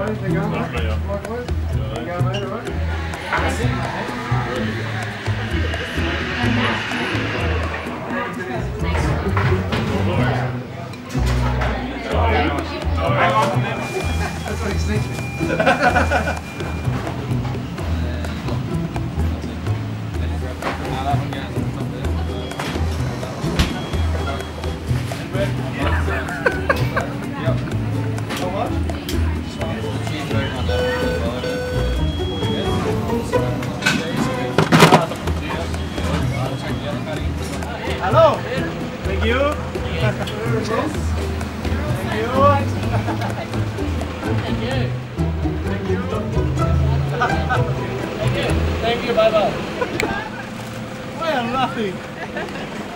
That's what he's thinking. Hello! Thank you! Thank you! Thank you, bye-bye! Well, nothing!